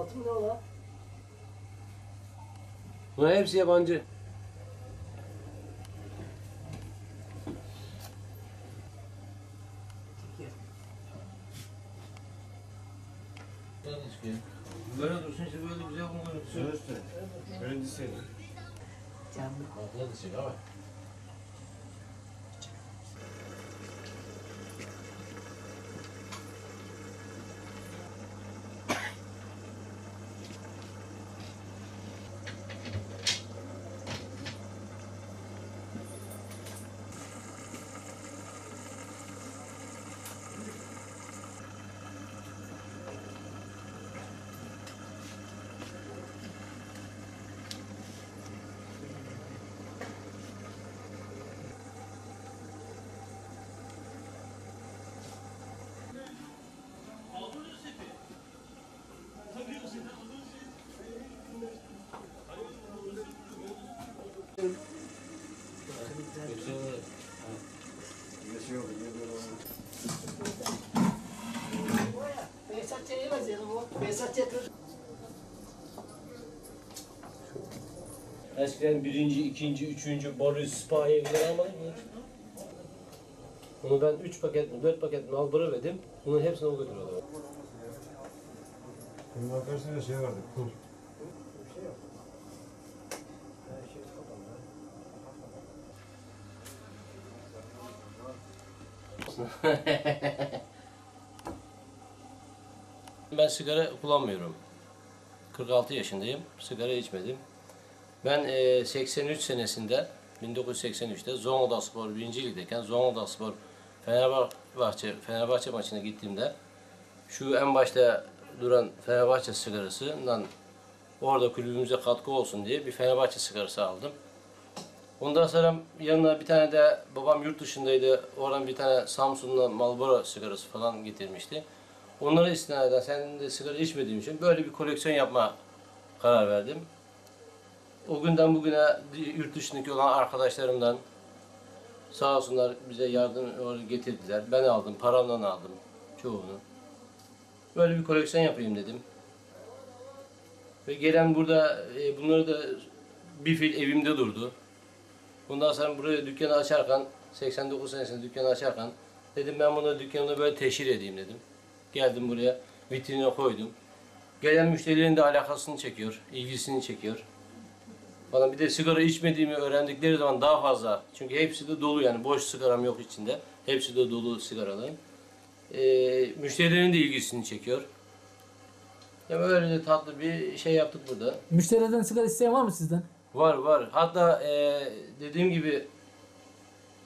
Atım ne ola? Bunlar hepsi yabancı. Böyle dursun işte böyle güzel bunları sürüstü. Şöyle diselim. Canlı. Bakla dışarı bak. Eskiden birinci, ikinci, üçüncü Boris Spahi'ye gider almadım mı? Bunu ben 3 paket mi, 4 paket mi Marlboro verdim. Bunun hepsini o götürüyordu. Şimdi bakarsın da şey vardı, pul. Ben sigara kullanmıyorum. 46 yaşındayım. Sigara içmedim. Ben 83 senesinde 1983'te Zonguldakspor 1. Lig'deyken Zonguldakspor Fenerbahçe maçına gittiğimde şu en başta duran Fenerbahçe sigarasından orada kulübümüze katkı olsun diye bir Fenerbahçe sigarası aldım. Ondan sonra yanına bir tane de babam yurt dışındaydı. Oradan bir tane Samsun'dan Marlboro sigarası falan getirmişti. Onlara istinaden senin de sigara içmediğim için böyle bir koleksiyon yapma karar verdim. O günden bugüne yurt dışındaki olan arkadaşlarımdan sağ olsunlar bize yardım getirdiler. Ben aldım, paramdan aldım çoğunu. Böyle bir koleksiyon yapayım dedim. Ve gelen burada bunları da bir fil evimde durdu. Bundan sonra buraya dükkanı açarken, 89 senesinde dükkanı açarken dedim ben bunu dükkanını böyle teşhir edeyim dedim. Geldim buraya, vitrine koydum. Gelen müşterilerin de alakasını çekiyor, ilgisini çekiyor. Bana bir de sigara içmediğimi öğrendikleri zaman daha fazla. Çünkü hepsi de dolu yani, boş sigaram yok içinde. Hepsi de dolu sigaralarım. Müşterilerin de ilgisini çekiyor. Yani böyle de tatlı bir şey yaptık burada. Müşterilerden sigara isteyen var mı sizden? Var var. Hatta dediğim gibi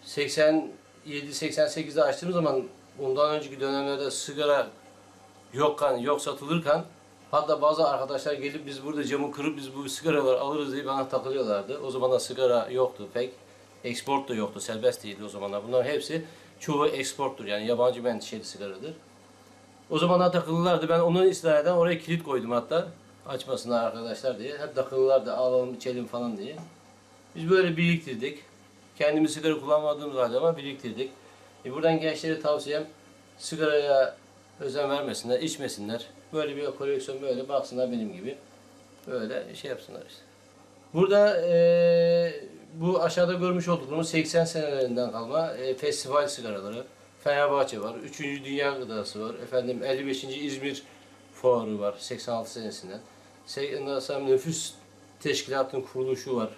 87-88'de açtığım zaman bundan önceki dönemlerde sigara yokken, yok satılırken hatta bazı arkadaşlar gelip biz burada camı kırıp biz bu sigaraları alırız diye bana takılıyorlardı. O zaman da sigara yoktu pek. Export da yoktu, serbest değildi o zamanlar. Bunların hepsi çoğu exporttur yani yabancı menşeli sigaradır. O zamanlar takılırlardı. Ben onun istinaden oraya kilit koydum hatta. Açmasınlar arkadaşlar diye. Hep takılırlardı alalım içelim falan diye. Biz böyle biriktirdik. Kendimiz sigara kullanmadığımız halde ama biriktirdik. Buradan gençlere tavsiyem sigaraya özen vermesinler, içmesinler. Böyle bir koleksiyon böyle baksınlar benim gibi. Böyle şey yapsınlar işte. Burada bu aşağıda görmüş olduğumuz 80 senelerinden kalma festival sigaraları. Fenerbahçe var, 3. Dünya Gıdası var, efendim 55. İzmir Fuarı var 86 senesinden. Nüfus Teşkilatı'nın kuruluşu var.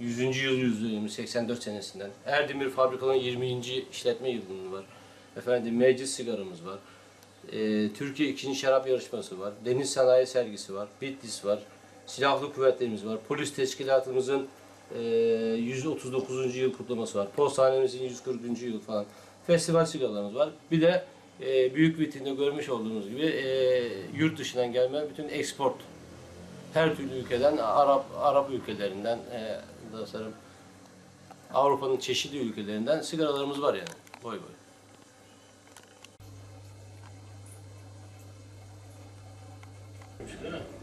100. yıl yüzdürümü 84 senesinden. Erdemir Fabrikalı'nın 20. işletme yılının var. Efendim meclis sigaramız var. Türkiye 2. Şarap Yarışması var. Deniz Sanayi Sergisi var. Bitlis var. Silahlı Kuvvetlerimiz var. Polis Teşkilatımızın 139. yıl kutlaması var. Postanemizin 140. yıl falan. Festival sigaralarımız var. Bir de büyük vitrinde görmüş olduğunuz gibi yurt dışından gelme bütün export. Her türlü ülkeden, Arap ülkelerinden, Avrupa'nın çeşitli ülkelerinden sigaralarımız var yani, boy boy. Değil mi?